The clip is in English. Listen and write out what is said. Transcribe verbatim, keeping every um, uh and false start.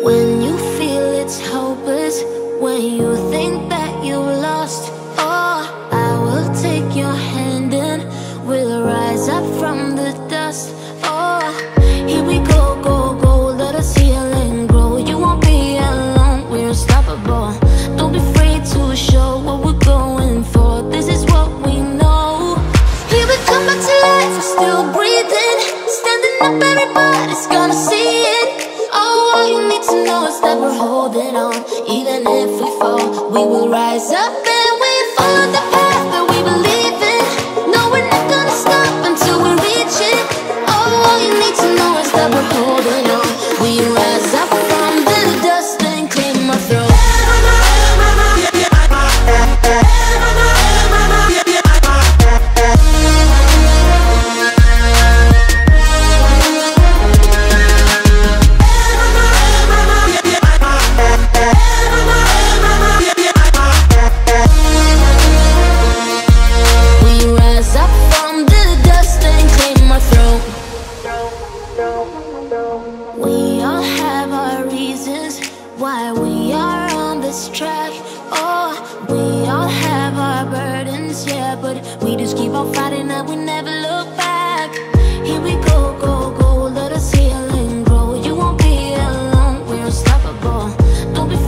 When you feel it's hopeless, when you think that you lost all, oh, I will take your hand and we'll rise up from the dust. Oh, here we go, go, go, let us heal and grow. You won't be alone, we're unstoppable. Don't be afraid to show what we're going for. This is what we know. Here we come back to life, we're still breathing, standing up, everybody's gonna see it. All you need to know is that we're holding on. Even if we fall, we will rise up and we follow the path that we believe in. No, we're not gonna stop until we reach it. Oh, all you need to know is that we're holding on. We rise up from the dust and clean my throat. Don't be